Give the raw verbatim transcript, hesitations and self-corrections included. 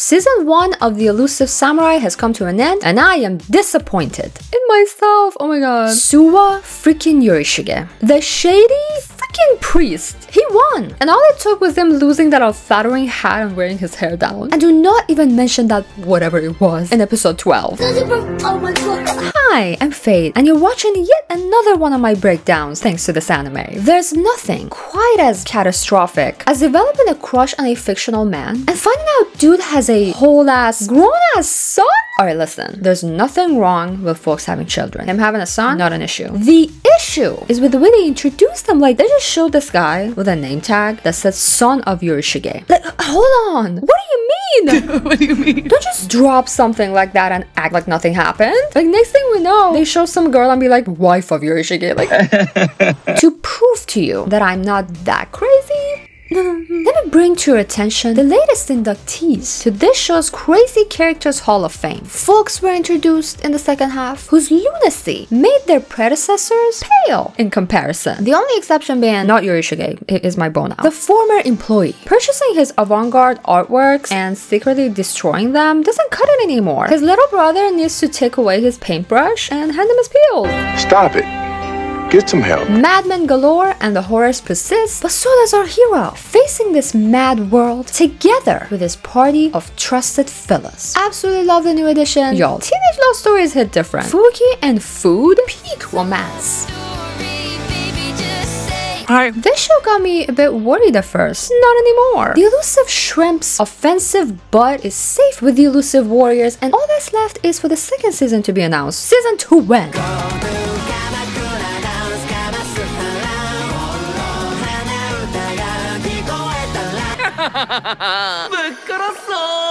Season one of The Elusive Samurai has come to an end, and I am disappointed in myself. Oh my god. Suwa freaking Yorishige, the shady freaking priest, he won, and all it took was him losing that unflattering hat and wearing his hair down. And do not even mention that whatever it was in episode twelve. Oh my god. Hi, I'm Fade, and you're watching yet another one of my breakdowns thanks to this anime. There's nothing quite as catastrophic as developing a crush on a fictional man and finding out dude has a whole ass grown ass son. Alright, listen, there's nothing wrong with folks having children. Him having a son, not an issue. The issue is with the way they introduced them. Like, they just showed this guy with a name tag that says son of Yorishige. Like, hold on, what do you mean? What do you mean? Don't just drop something like that and act like nothing happened. Like, next thing we know, they show some girl and be like, wife of Yorishige. Like, to prove to you that I'm not that crazy, let me bring to your attention the latest inductees to this show's Crazy Characters Hall of Fame. Folks were introduced in the second half whose lunacy made their predecessors pale in comparison. The only exception being, not Yorishige, is my bone out, the former employee. Purchasing his avant-garde artworks and secretly destroying them doesn't cut it anymore. His little brother needs to take away his paintbrush and hand him his peel. Stop it. Get some help. Madmen galore and the horrors persist, but so does our hero, facing this mad world together with his party of trusted fellas. Absolutely love the new edition. Y'all, teenage love stories hit different. Fuki and food, peak romance. Alright, this show got me a bit worried at first. Not anymore. The Elusive Shrimp's offensive butt is safe with the Elusive Warriors, and all that's left is for the second season to be announced. Season two when?ぶっ殺そう